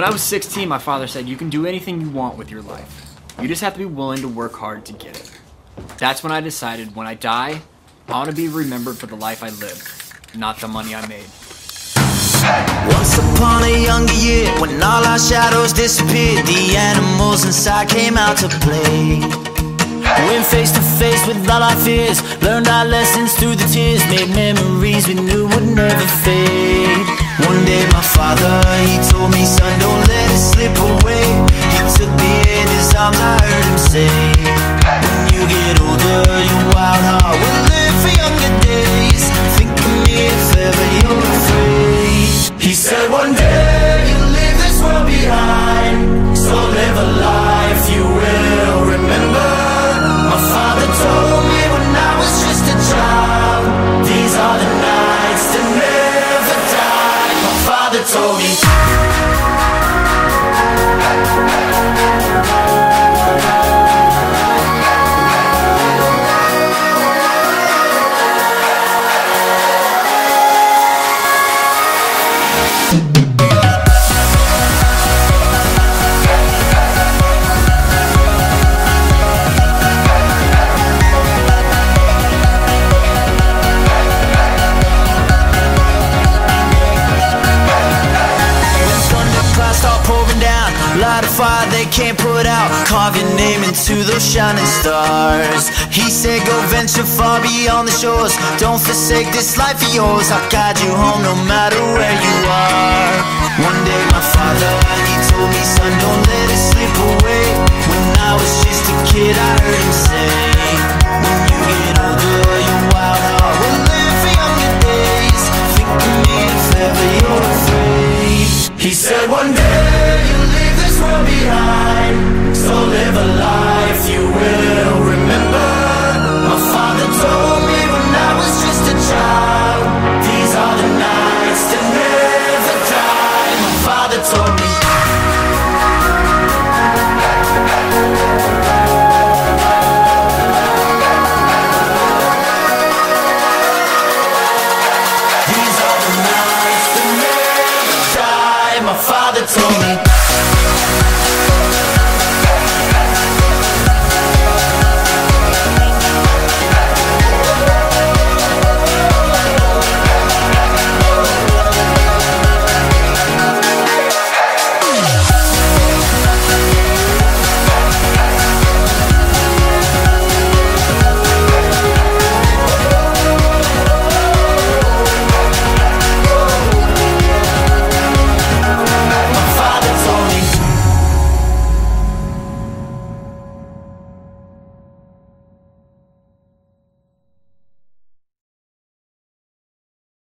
When I was 16, my father said, you can do anything you want with your life. You just have to be willing to work hard to get it. That's when I decided when I die, I want to be remembered for the life I lived, not the money I made. Once upon a younger year, when all our shadows disappeared, the animals inside came out to play. Went face to face with all our fears, learned our lessons through the tears, made memories we knew would never fade. One day my father, he told me, son, don't let it slip away. He took me in his arms, I heard him say, when you get older, your wild heart will live for younger days. Think of me if ever you're afraid. He said one day you'll leave this world behind, so live a life you will remember. My father told me when I was just a child, these are the nights that never die. My father told me. Light a fire they can't put out, carve your name into those shining stars. He said go venture far beyond the shores, don't forsake this life of yours. I'll guide you home no matter where you are. One day my father, he told me, son, don't let it slip away. When I was just a kid, I heard him say, when you get older, your wild heart will live for younger days. Think of me if ever you're afraid. He said one day you'll live world behind, so live a life you will remember. My father told me when I was just a child, these are the nights that never die. My father told me. These are the nights that never die. My father told me.